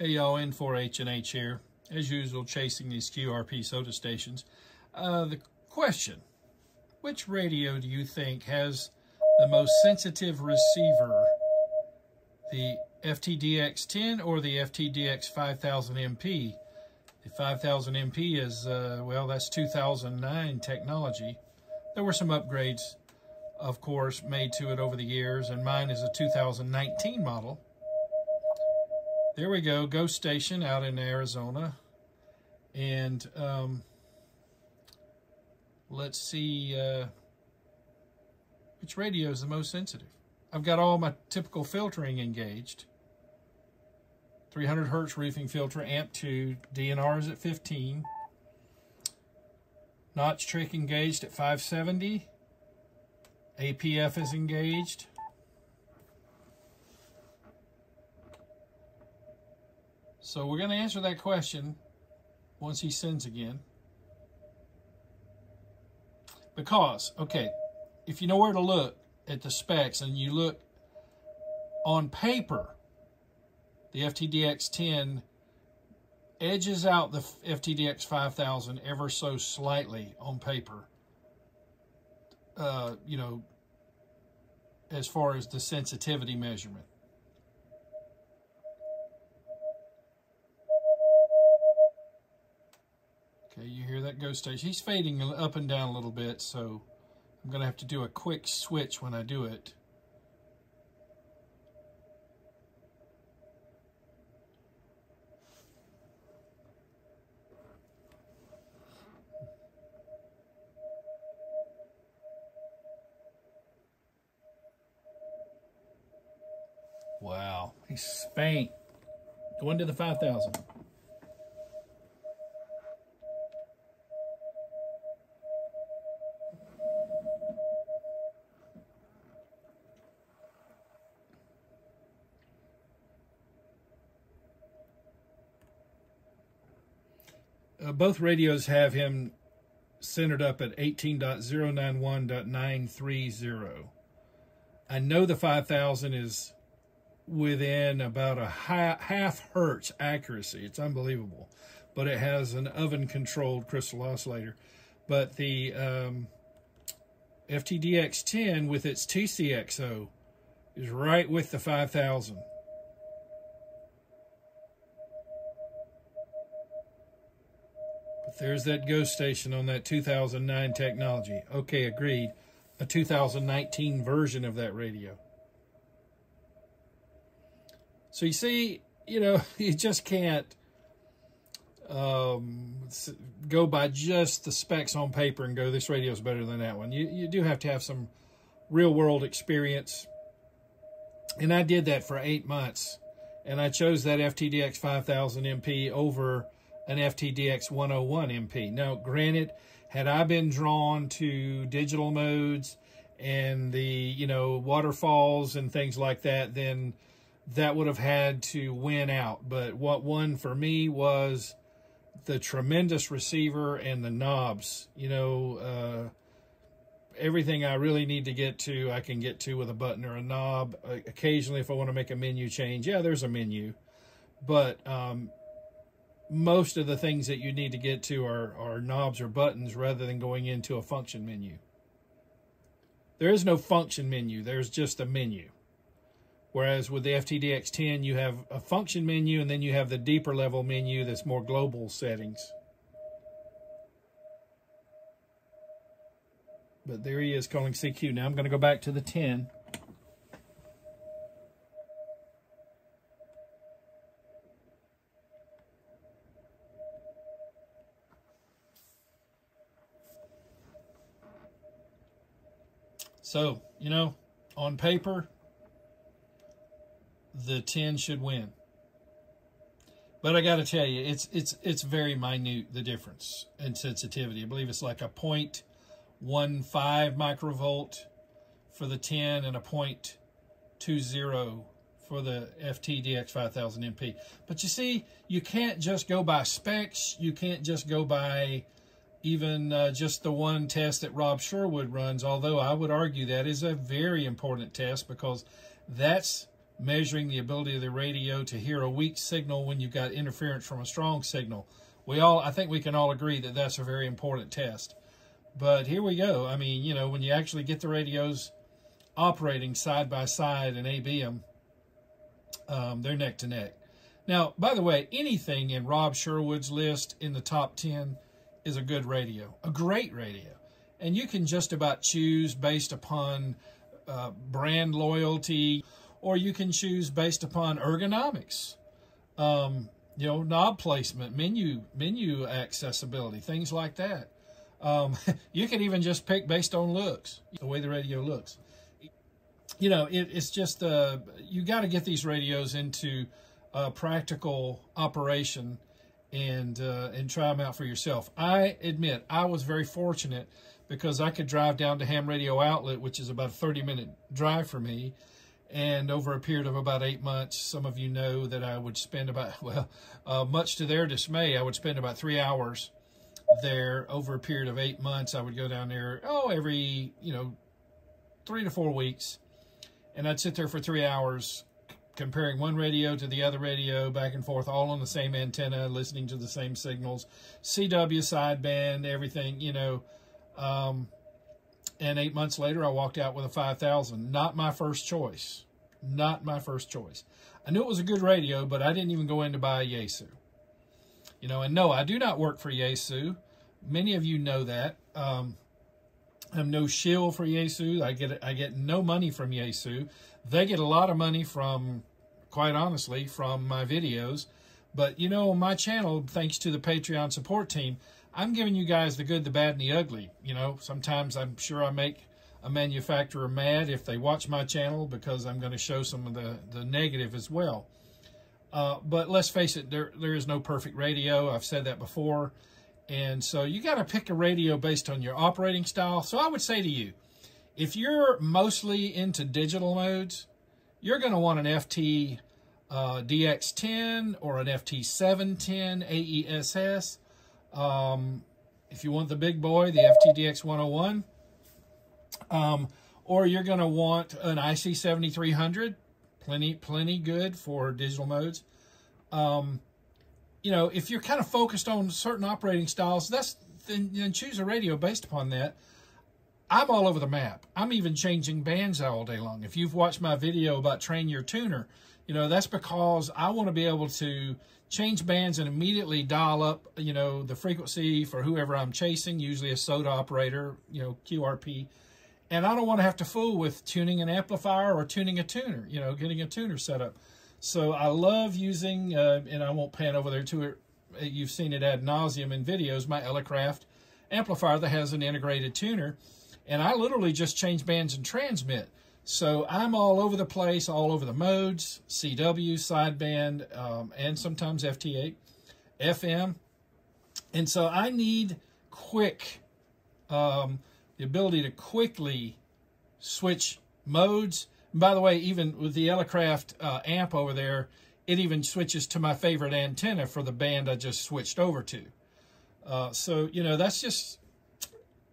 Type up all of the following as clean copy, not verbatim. Hey y'all, N4HNH here, as usual chasing these QRP soda stations. The question, which radio do you think has the most sensitive receiver, the FTDX10 or the FTDX5000MP? The 5000MP is, well, that's 2009 technology. There were some upgrades, of course, made to it over the years, and mine is a 2019 model. There we go, Ghost Station out in Arizona. And let's see which radio is the most sensitive. I've got all my typical filtering engaged. 300 hertz roofing filter, amp 2, DNR is at 15. Notch trick engaged at 570. APF is engaged. So we're going to answer that question once he sends again. Because, okay, if you know where to look at the specs and you look on paper, the FTDX10 edges out the FTDX5000 ever so slightly on paper, you know, as far as the sensitivity measurement. You hear that ghost station? He's fading up and down a little bit, so I'm going to have to do a quick switch when I do it. Wow, he's spanked. Going to the 5000. Both radios have him centered up at 18.091.930. I know the 5000 is within about a half hertz accuracy. It's unbelievable. But it has an oven-controlled crystal oscillator. But the FTDX10 with its TCXO is right with the 5000. There's that ghost station on that 2009 technology. Okay, agreed. A 2019 version of that radio. So you see, you know, you just can't go by just the specs on paper and go, this radio's better than that one. You do have to have some real-world experience. And I did that for 8 months. And I chose that FTDX 5000MP over an FTDX101MP. Now, granted, had I been drawn to digital modes and the, you know, waterfalls and things like that, then that would have had to win out. But what won for me was the tremendous receiver and the knobs. You know, everything I really need to get to, I can get to with a button or a knob. Occasionally, if I want to make a menu change, yeah, there's a menu. But most of the things that you need to get to are knobs or buttons rather than going into a function menu. There is no function menu. There's just a menu. Whereas with the FTDX10, you have a function menu and then you have the deeper level menu that's more global settings. But there he is calling CQ. Now I'm going to go back to the 10. So, you know, on paper, the 10 should win. But I got to tell you, it's very minute, the difference in sensitivity. I believe it's like a 0.15 microvolt for the 10 and a 0.20 for the FTDX5000MP. But you see, you can't just go by specs. You can't just go by even just the one test that Rob Sherwood runs, although I would argue that is a very important test because that's measuring the ability of the radio to hear a weak signal when you've got interference from a strong signal. I think we can all agree that that's a very important test. But here we go. I mean, you know, when you actually get the radios operating side by side and AB them, they're neck to neck. Now, by the way, anything in Rob Sherwood's list in the top 10 is a good radio, a great radio. And you can just about choose based upon brand loyalty, or you can choose based upon ergonomics, you know, knob placement, menu accessibility, things like that. You can even just pick based on looks, the way the radio looks. You know, it's just, you got to get these radios into practical operation and try them out for yourself. I admit, I was very fortunate because I could drive down to Ham Radio Outlet, which is about a 30-minute drive for me. And over a period of about 8 months, some of you know that I would spend about, well, much to their dismay, I would spend about 3 hours there over a period of 8 months. I would go down there, every, 3 to 4 weeks. And I'd sit there for 3 hours comparing one radio to the other radio, back and forth, all on the same antenna, listening to the same signals, CW sideband, everything, and 8 months later, I walked out with a 5000. Not my first choice. Not my first choice. I knew it was a good radio, but I didn't even go in to buy a Yaesu. You know, and no, I do not work for Yaesu. Many of you know that. I'm no shill for Yaesu. I get no money from Yaesu. They get a lot of money from, quite honestly, from my videos. But, you know, my channel, thanks to the Patreon support team, I'm giving you guys the good, the bad, and the ugly. You know, sometimes I'm sure I make a manufacturer mad if they watch my channel because I'm going to show some of the negative as well. But let's face it, there is no perfect radio. I've said that before. And so you got to pick a radio based on your operating style. So I would say to you, if you're mostly into digital modes, you're going to want an FTDX10 or an FT-710 AESS. If you want the big boy, the FTDX101, or you're going to want an IC7300, plenty good for digital modes. You know, if you're kind of focused on certain operating styles, then choose a radio based upon that. I'm all over the map. I'm even changing bands all day long. If you've watched my video about train your tuner, you know, that's because I want to be able to change bands and immediately dial up, you know, the frequency for whoever I'm chasing, usually a SOTA operator, you know, QRP. And I don't want to have to fool with tuning an amplifier or tuning a tuner, you know, getting a tuner set up. So I love using, and I won't pan over there to it, you've seen it ad nauseum in videos, my Elecraft amplifier that has an integrated tuner. And I literally just change bands and transmit. So I'm all over the place, all over the modes, CW, sideband, and sometimes FT8, FM. And so I need quick, the ability to quickly switch modes. And by the way, even with the Elecraft amp over there, it even switches to my favorite antenna for the band I just switched over to. So, you know, that's just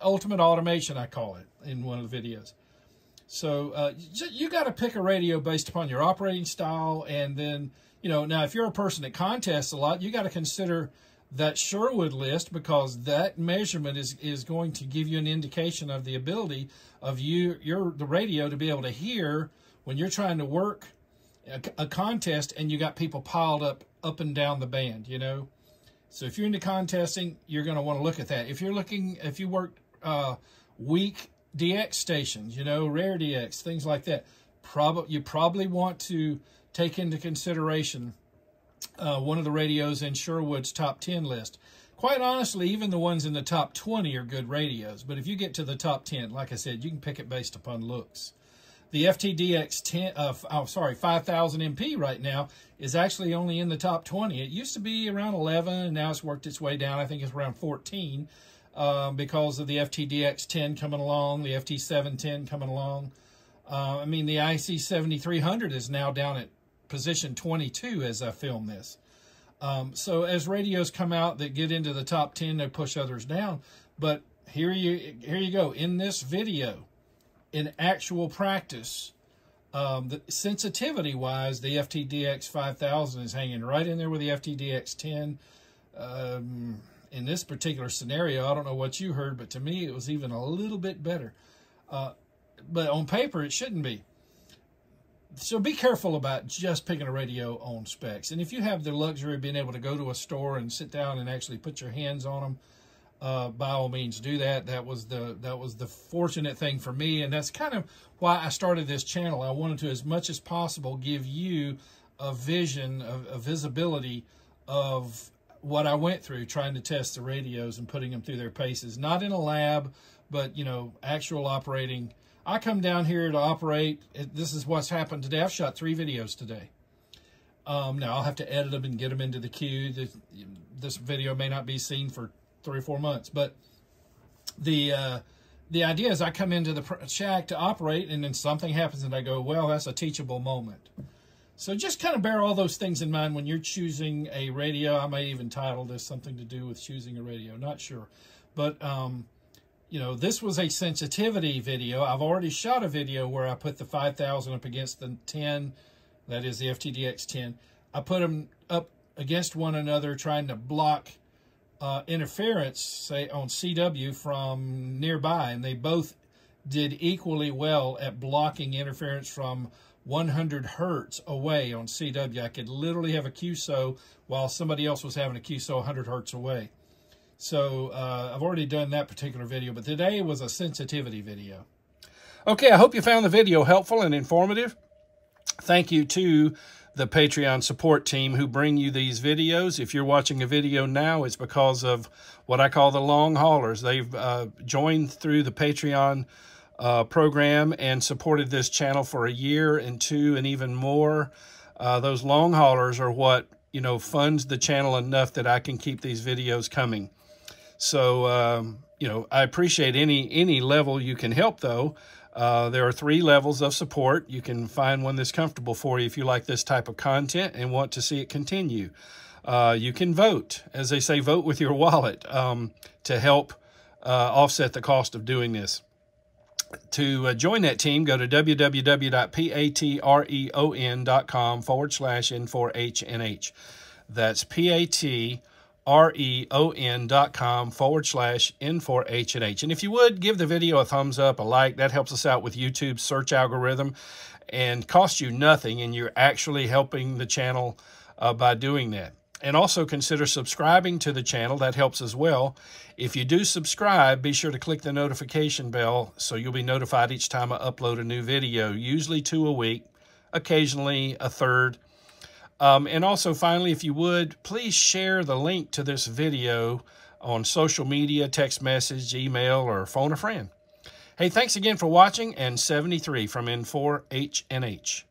ultimate automation, I call it, in one of the videos. So you got to pick a radio based upon your operating style. And then, you know, now if you're a person that contests a lot, you got to consider that Sherwood list, because that measurement is going to give you an indication of the ability of the radio to be able to hear when you're trying to work a contest and you got people piled up and down the band, you know. So if you're into contesting, you're going to want to look at that. If you work weak DX stations, you know, rare DX, things like that, you probably want to take into consideration one of the radios in Sherwood's top 10 list. Quite honestly, even the ones in the top 20 are good radios. But if you get to the top 10, like I said, you can pick it based upon looks. The FTDX 5000MP right now is actually only in the top 20. It used to be around 11, and now it's worked its way down. I think it's around 14 because of the FTDX10 coming along, the FT710 coming along. I mean, the IC7300 is now down at position 22 as I film this. So as radios come out that get into the top 10, they push others down. But here you go. In this video, in actual practice, Sensitivity-wise, the FTDX5000 is hanging right in there with the FTDX10. In this particular scenario, I don't know what you heard, but to me, it was even a little bit better. But on paper, it shouldn't be. So be careful about just picking a radio on specs. And if you have the luxury of being able to go to a store and sit down and actually put your hands on them, by all means do that. That was the fortunate thing for me, and that's kind of why I started this channel. I wanted to, as much as possible, give you a vision, a visibility of what I went through trying to test the radios and putting them through their paces. Not in a lab, but, you know, actual operating. I come down here to operate. This is what's happened today. I've shot 3 videos today. Now, I'll have to edit them and get them into the queue. This video may not be seen for 3 or 4 months. But the idea is I come into the shack to operate, and then something happens, and I go, well, that's a teachable moment. So just kind of bear all those things in mind when you're choosing a radio. I might even title this something to do with choosing a radio. Not sure. But, you know, this was a sensitivity video. I've already shot a video where I put the 5000 up against the 10, that is the FTDX10. I put them up against one another trying to block interference, say, on CW from nearby. And they both did equally well at blocking interference from 100 hertz away on CW. I could literally have a QSO while somebody else was having a QSO 100 hertz away. So I've already done that particular video, but today was a sensitivity video. Okay, I hope you found the video helpful and informative. Thank you to the Patreon support team who bring you these videos. If you're watching a video now, it's because of what I call the long haulers. They've joined through the Patreon program and supported this channel for a year and 2 and even more. Those long haulers are what, you know, funds the channel enough that I can keep these videos coming. So, you know, I appreciate any level you can help, though. There are 3 levels of support. You can find one that's comfortable for you if you like this type of content and want to see it continue. You can vote. As they say, vote with your wallet to help offset the cost of doing this. To join that team, go to patreon.com/N4HNH. That's patreon.com/N4HNH. And if you would, give the video a thumbs up, a like. That helps us out with YouTube's search algorithm and costs you nothing, and you're actually helping the channel by doing that. And also consider subscribing to the channel. That helps as well. If you do subscribe, be sure to click the notification bell so you'll be notified each time I upload a new video, usually 2 a week, occasionally a 3rd. And also, finally, if you would, please share the link to this video on social media, text message, email, or phone a friend. Hey, thanks again for watching, and 73 from N4HNH.